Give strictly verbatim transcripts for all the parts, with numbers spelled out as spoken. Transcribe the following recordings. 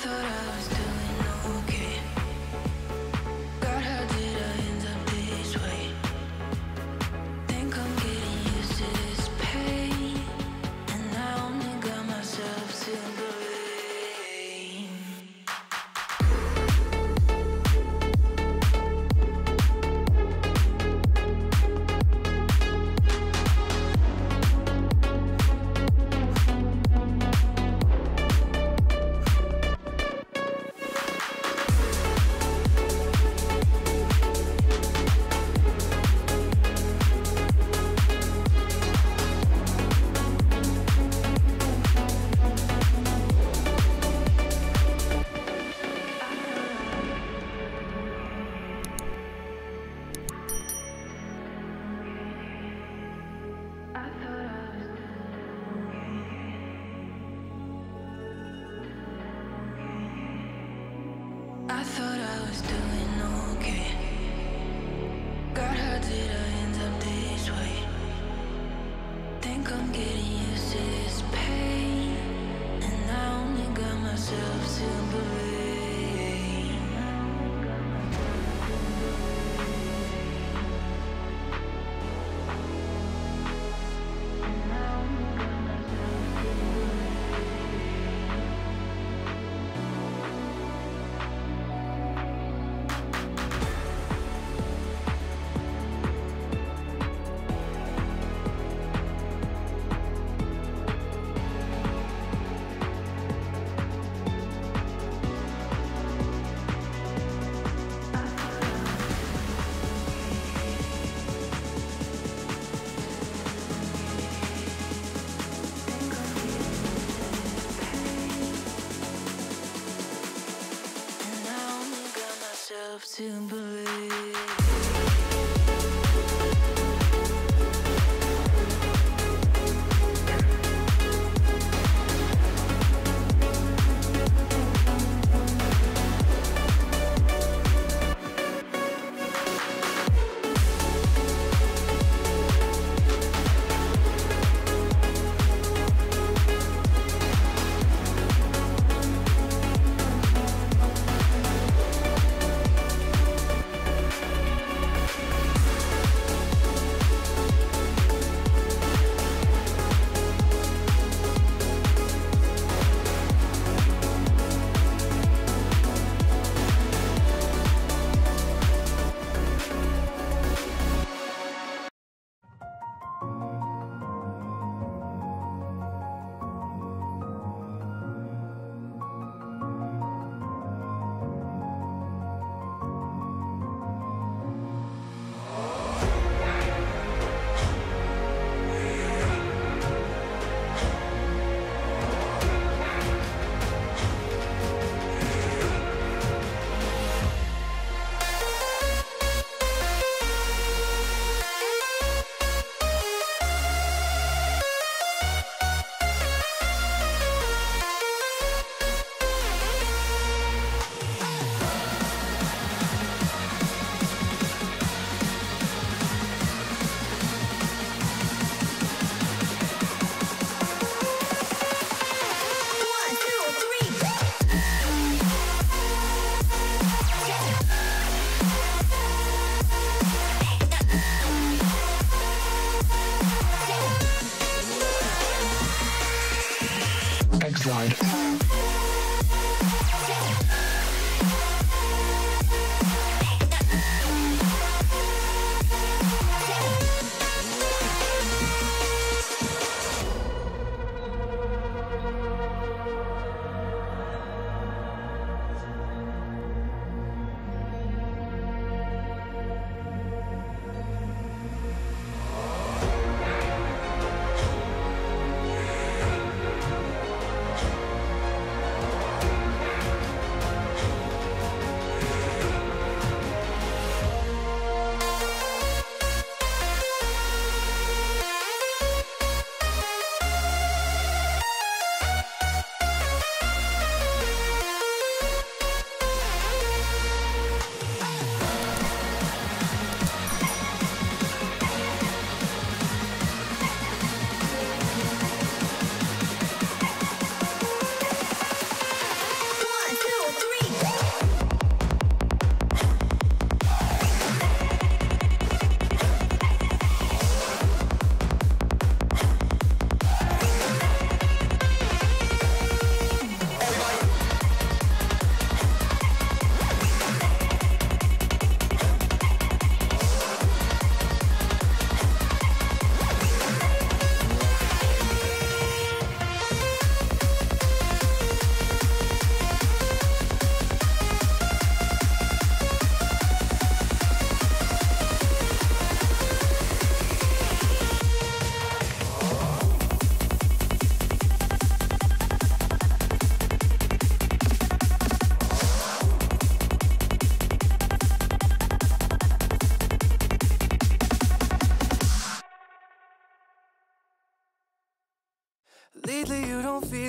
To believe.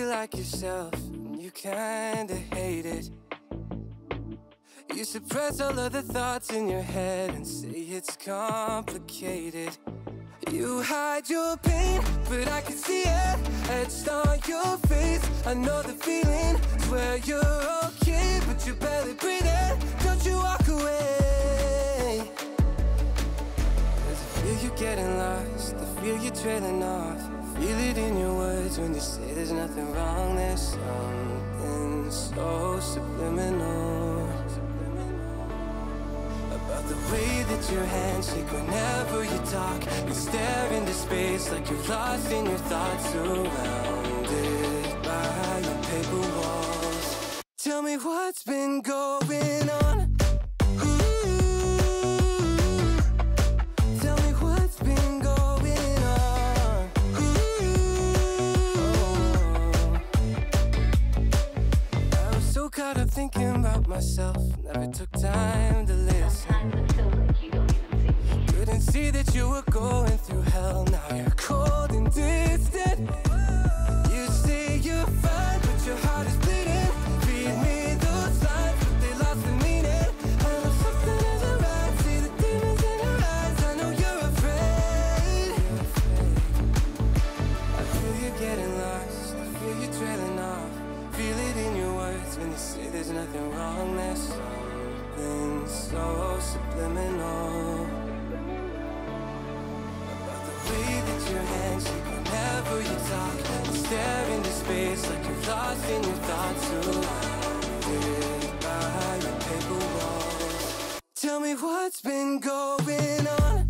like yourself, and you kinda hate it. You suppress all of the thoughts in your head and say it's complicated. You hide your pain, but I can see it etched on your face. I know the feeling, swear you're okay, but you're barely breathing. Don't you walk away. There's a feel you're getting lost, the feel you're trailing off. Feel it in your words when you say there's nothing wrong. There's something so subliminal about the way that your hands shake whenever you talk. You stare into space like you're lost in your thoughts, surrounded by your paper walls. Tell me what's been going on. Caught up thinking about myself, never took time to listen. Sometimes I feel like you don't even see me. Couldn't see that you were going through hell. Now you're cold and distant. You say you're fine, but your heart is bleeding. Feed me those lines, but they lost the meaning. I know something isn't right. See the demons in your eyes. I know you're afraid. I feel you're getting lost. I feel you trailing off. Feel it in your words when you say there's nothing wrong. There's something so subliminal about the way that your hands shake whenever you talk. You stare into space like you're lost in your thoughts, surrounded by your paper walls. Tell me what's been going on.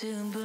To